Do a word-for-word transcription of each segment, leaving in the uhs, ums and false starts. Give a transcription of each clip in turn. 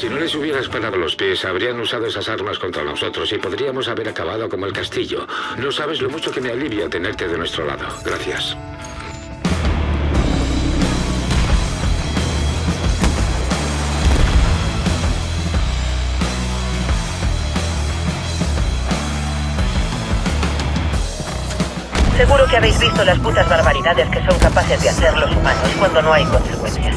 Si no les hubieras parado los pies, habrían usado esas armas contra nosotros y podríamos haber acabado como el castillo. No sabes lo mucho que me alivia tenerte de nuestro lado. Gracias. Seguro que habéis visto las putas barbaridades que son capaces de hacer los humanos cuando no hay consecuencias.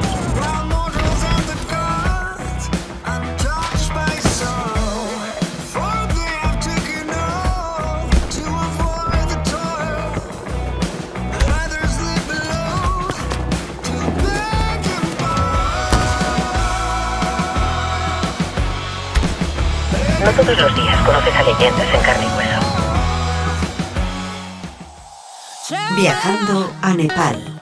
No todos los días conoces a leyendas en carne y hueso. Viajando a Nepal.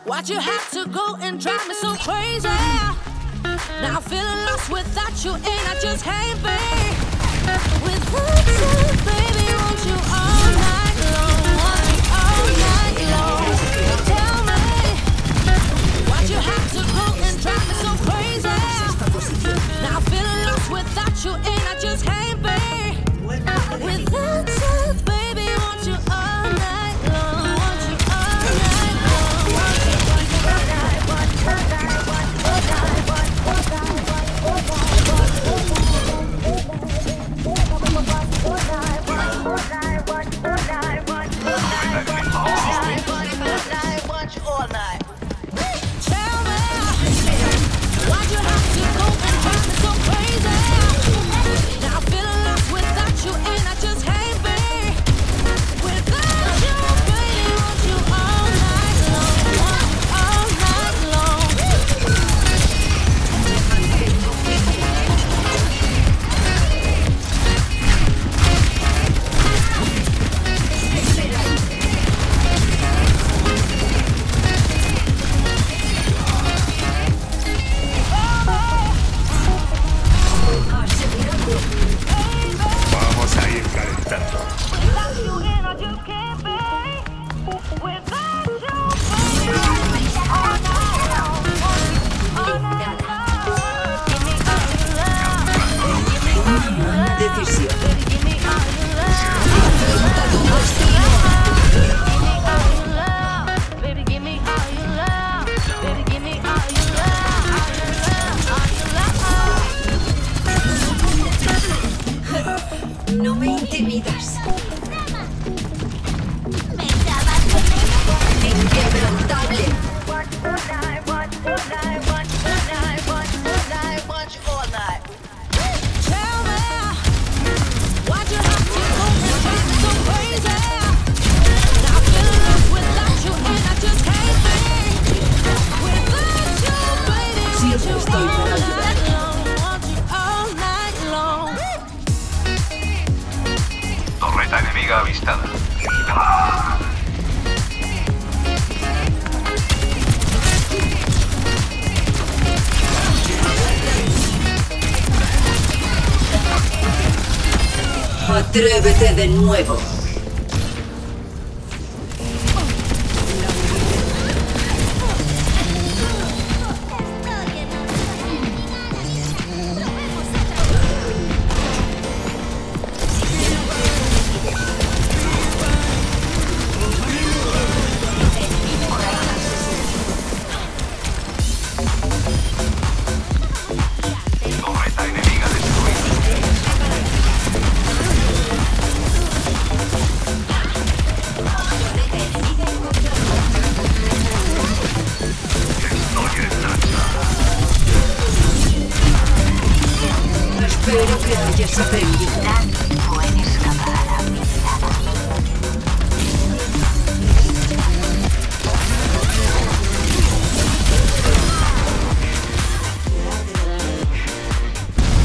Atrévete de nuevo.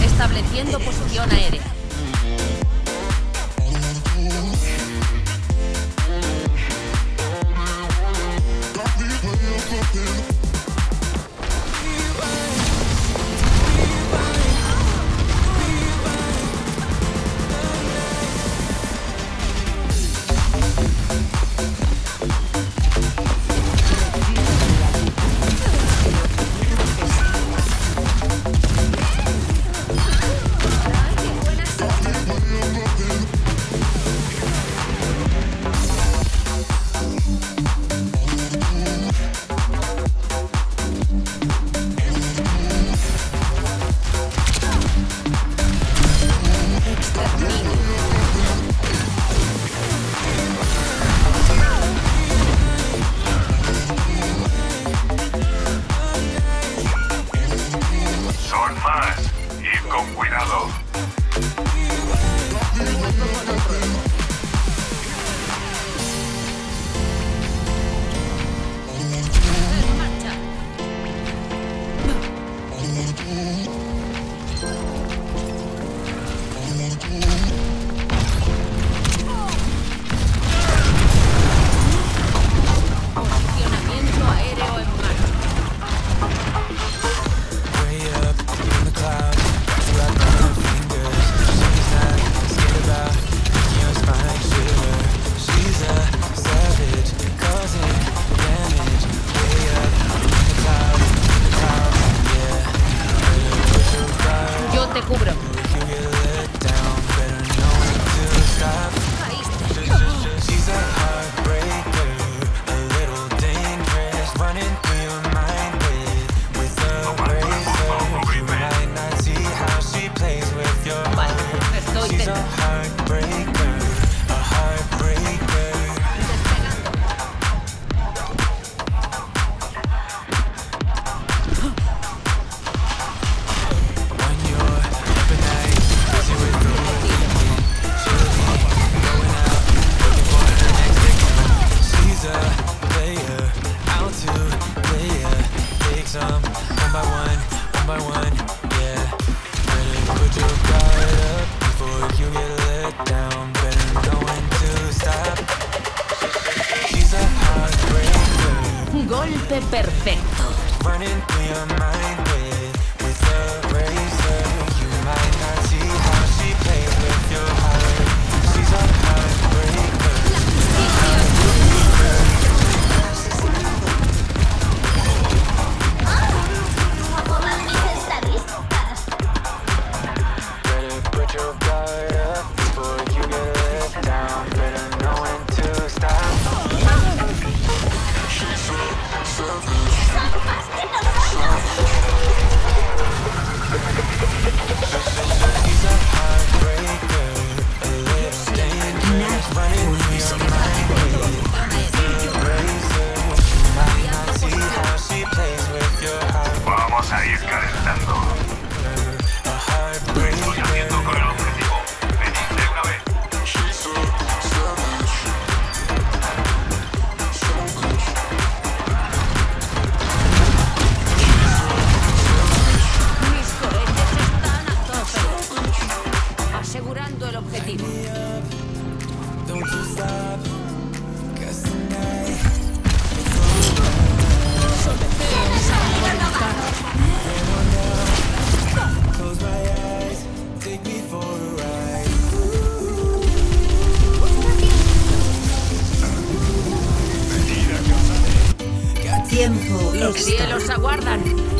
Estableciendo posición aérea. más y con cuidado. Te cubro. Golpe perfecto. Vamos a ir calentando. Lo estoy haciendo con el objetivo. Venid de una vez. Mis cohetes están a tope. Asegurando el objetivo. Tiempo extra. Los cielos aguardan.